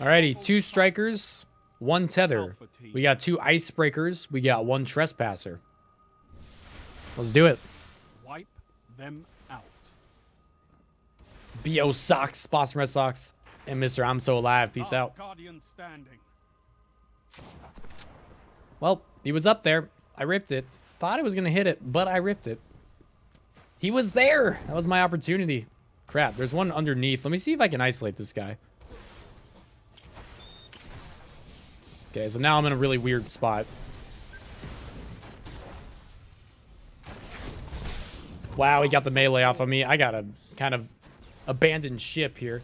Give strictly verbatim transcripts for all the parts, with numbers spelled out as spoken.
Alrighty, two strikers, one tether. We got two icebreakers. We got one trespasser. Let's do it. Wipe them out. B O Socks, Boston Red Socks, and Mister I'm So Alive. Peace out. Well, he was up there. I ripped it. Thought I was gonna hit it, but I ripped it. He was there. That was my opportunity. Crap, there's one underneath. Let me see if I can isolate this guy. Okay, so now I'm in a really weird spot. Wow, he got the melee off of me. I gotta kind of abandon ship here.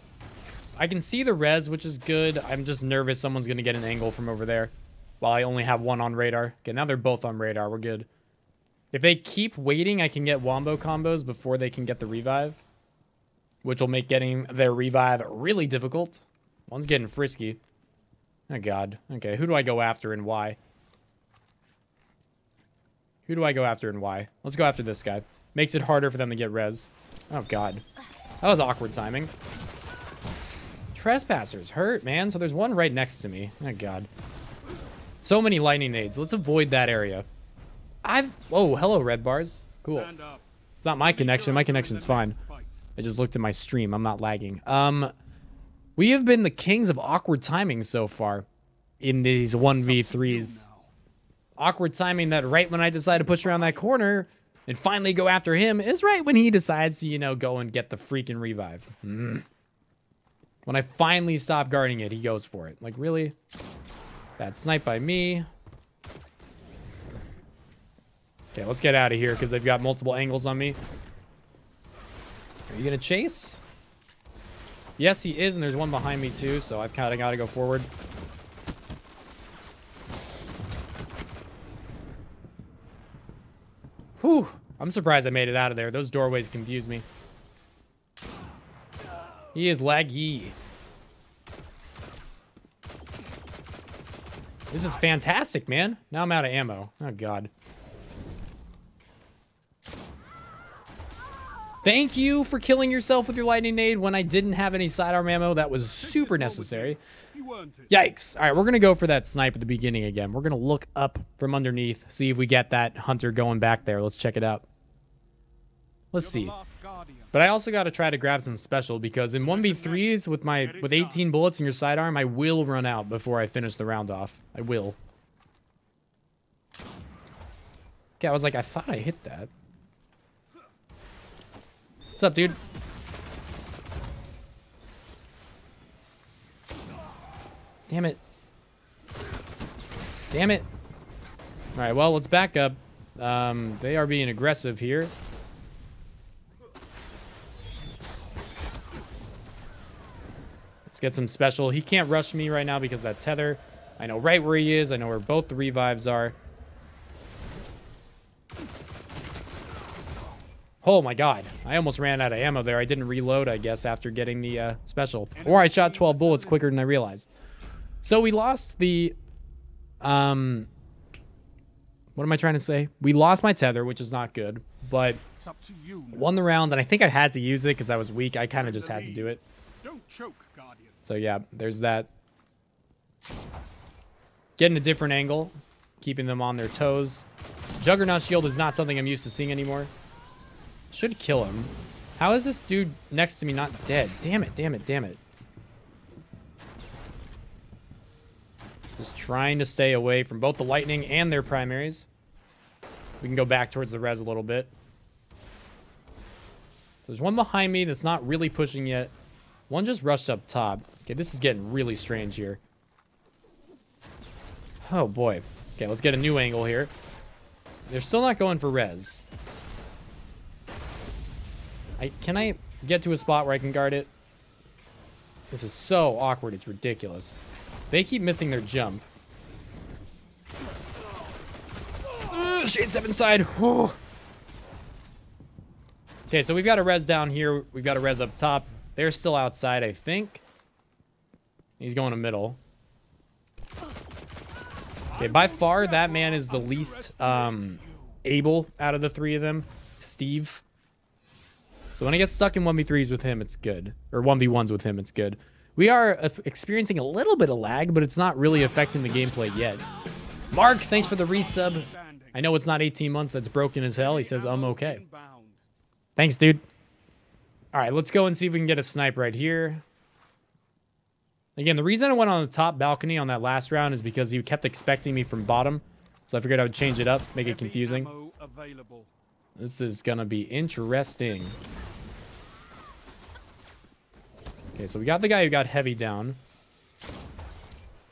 I can see the res, which is good. I'm just nervous someone's gonna get an angle from over there while I only have one on radar. Okay, now they're both on radar. We're good. If they keep waiting, I can get wombo combos before they can get the revive, which will make getting their revive really difficult. One's getting frisky. Oh, God. Okay, who do I go after and why? Who do I go after and why? Let's go after this guy. Makes it harder for them to get res. Oh, God. That was awkward timing. Trespasser's hurt, man. So there's one right next to me. Oh, God. So many lightning nades. Let's avoid that area. I've... Oh, hello, red bars. Cool. It's not my connection. My connection's fine. I just looked at my stream. I'm not lagging. Um, we have been the kings of awkward timing so far in these one v threes. Awkward timing that right when I decide to push around that corner and finally go after him is right when he decides to, you know, go and get the freaking revive. Mm. When I finally stop guarding it, he goes for it. Like, really? Bad snipe by me. Okay, let's get out of here because they've got multiple angles on me. Are you gonna chase? Yes, he is, and there's one behind me too, so I've kind of got to go forward. Whew, I'm surprised I made it out of there. Those doorways confuse me. He is laggy. This is fantastic, man. Now I'm out of ammo. Oh, God. Thank you for killing yourself with your lightning nade when I didn't have any sidearm ammo. That was super necessary. Yikes. All right, we're going to go for that snipe at the beginning again. We're going to look up from underneath, see if we get that hunter going back there. Let's check it out. Let's see. But I also got to try to grab some special because in one v threes with my with eighteen bullets in your sidearm, I will run out before I finish the round off. I will. Okay, I was like, I thought I hit that. What's up, dude? Damn it. Damn it. All right, well, let's back up. Um, they are being aggressive here. Let's get some special. He can't rush me right now because of that tether. I know right where he is. I know where both the revives are. Oh my God, I almost ran out of ammo there. I didn't reload, I guess, after getting the uh, special. Or I shot twelve bullets quicker than I realized. So we lost the, um, what am I trying to say? We lost my tether, which is not good, but won the round, and I think I had to use it because I was weak. I kind of just had to do it. So yeah, there's that. Getting a different angle, keeping them on their toes. Juggernaut shield is not something I'm used to seeing anymore. Should kill him. How is this dude next to me not dead? Damn it, damn it, damn it. Just trying to stay away from both the lightning and their primaries. We can go back towards the res a little bit. So there's one behind me that's not really pushing yet. One just rushed up top. Okay, this is getting really strange here. Oh boy. Okay, let's get a new angle here. They're still not going for res. I, can I get to a spot where I can guard it? This is so awkward, it's ridiculous. They keep missing their jump. Ugh, shade step inside. Whew. Okay, so we've got a res down here. We've got a res up top. They're still outside, I think. He's going to middle. Okay, by far, that man is the least um, able out of the three of them. Steve. So when I get stuck in one v threes with him, it's good. Or one v ones with him, it's good. We are experiencing a little bit of lag, but it's not really affecting the gameplay yet. Mark, thanks for the resub. I know it's not eighteen months. That's broken as hell. He says, I'm okay. Thanks, dude. All right, let's go and see if we can get a snipe right here. Again, the reason I went on the top balcony on that last round is because he kept expecting me from bottom. So I figured I would change it up, make it confusing. This is going to be interesting. Okay, so we got the guy who got heavy down.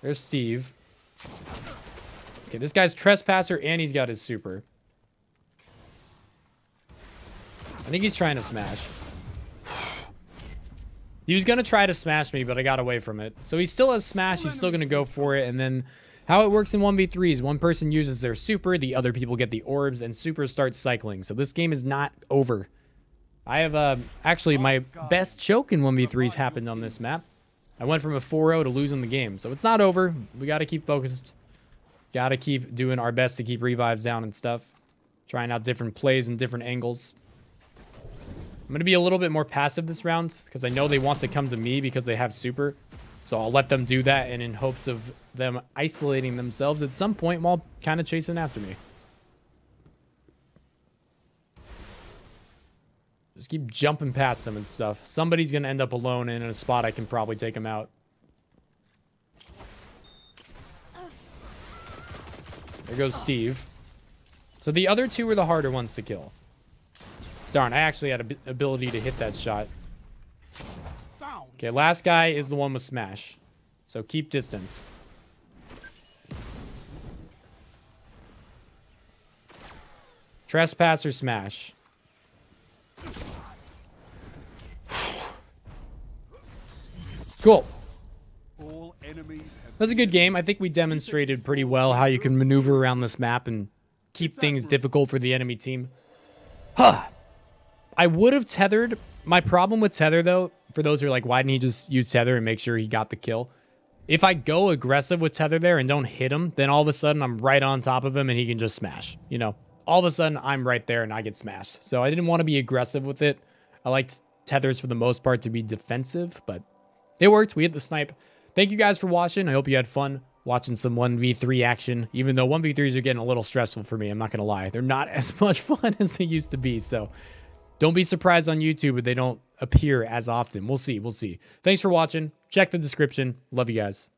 There's Steve. Okay, this guy's Trespasser and he's got his super. I think he's trying to smash. He was going to try to smash me, but I got away from it. So he still has smash. He's still going to go for it. And then how it works in one v three is one person uses their super, the other people get the orbs, and super starts cycling. So this game is not over. I have, uh, actually, my best choke in one v threes happened on this map. I went from a four oh to losing the game. So it's not over. We got to keep focused. Got to keep doing our best to keep revives down and stuff. Trying out different plays and different angles. I'm going to be a little bit more passive this round because I know they want to come to me because they have super. So I'll let them do that and in hopes of them isolating themselves at some point while kind of chasing after me. Just keep jumping past them and stuff. Somebody's going to end up alone and in a spot I can probably take them out. There goes Steve. So the other two are the harder ones to kill. Darn, I actually had an ability to hit that shot. Okay, last guy is the one with smash. So keep distance. Trespasser smash. Cool. That's a good game. I think we demonstrated pretty well how you can maneuver around this map and keep things difficult for the enemy team. Huh. I would have tethered. My problem with tether, though, for those who are like, why didn't he just use tether and make sure he got the kill? If I go aggressive with tether there and don't hit him, then all of a sudden I'm right on top of him and he can just smash. You know, all of a sudden I'm right there and I get smashed. So I didn't want to be aggressive with it. I liked tethers for the most part to be defensive, but it worked. We hit the snipe. Thank you guys for watching. I hope you had fun watching some one v three action, even though one v threes are getting a little stressful for me. I'm not going to lie. They're not as much fun as they used to be, so don't be surprised on YouTube if they don't appear as often. We'll see. We'll see. Thanks for watching. Check the description. Love you guys.